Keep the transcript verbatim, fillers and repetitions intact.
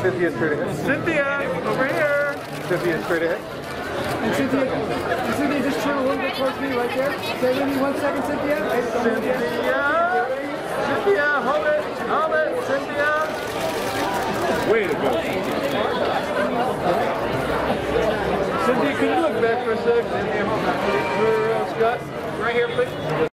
Cynthia straight ahead. Cynthia, over here. Cynthia straight ahead. And Cynthia, and Cynthia just turn a little bit towards me right there. Stay with me one second, Cynthia. Hey, Cynthia. Cynthia, hold it, hold it, Cynthia. Way to go. Cynthia, can you look back for a sec? Cynthia, for uh, Scott, right here, please.